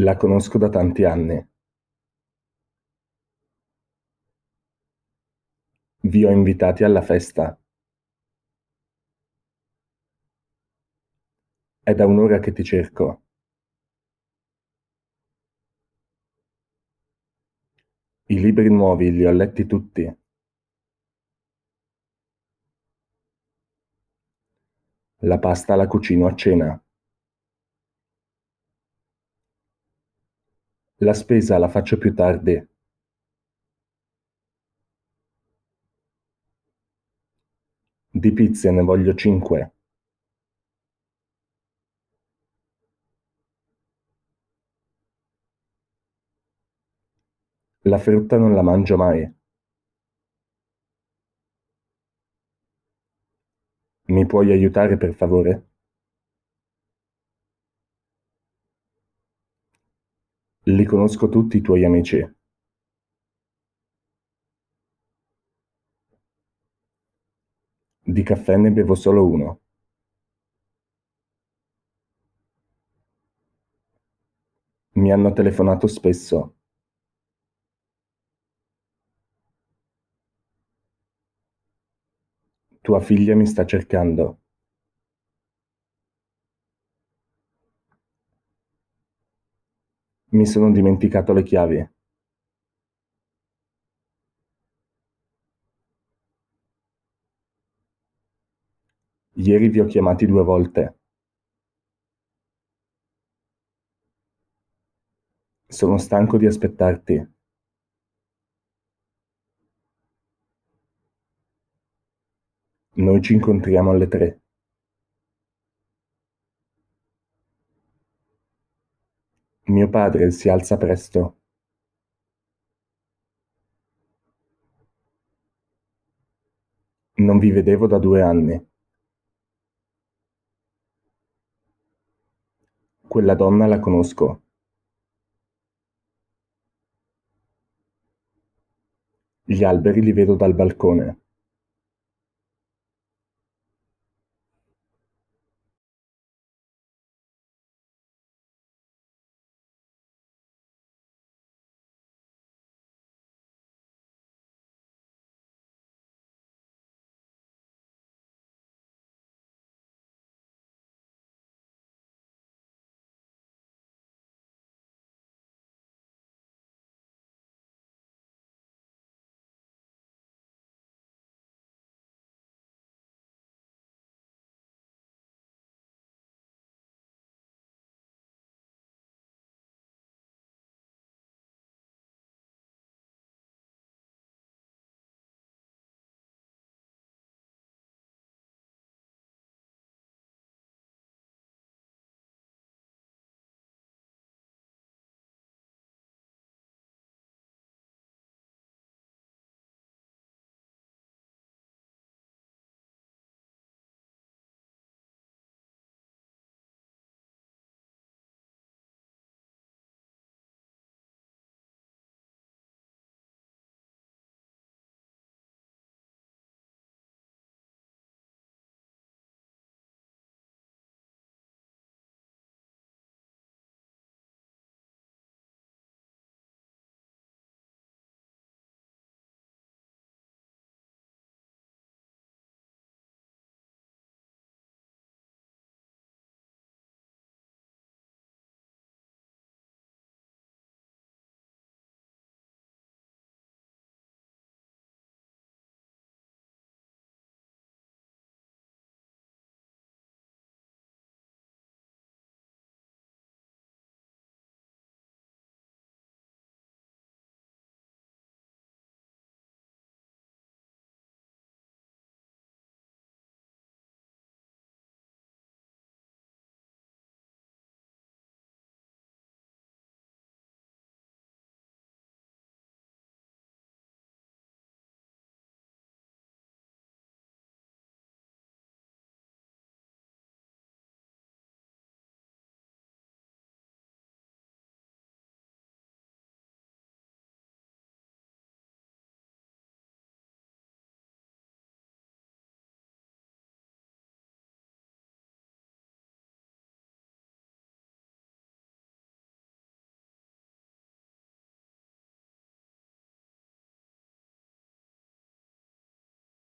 La conosco da tanti anni. Vi ho invitati alla festa. È da un'ora che ti cerco. I libri nuovi li ho letti tutti. La pasta la cucino a cena. La spesa la faccio più tardi. Di pizze ne voglio 5. La frutta non la mangio mai. Mi puoi aiutare, per favore? Li conosco tutti i tuoi amici. Di caffè ne bevo solo uno. Mi hanno telefonato spesso. Tua figlia mi sta cercando. Mi sono dimenticato le chiavi. Ieri vi ho chiamati 2 volte. Sono stanco di aspettarti. Noi ci incontriamo alle 3. Mio padre si alza presto. Non vi vedevo da 2 anni. Quella donna la conosco. Gli alberi li vedo dal balcone.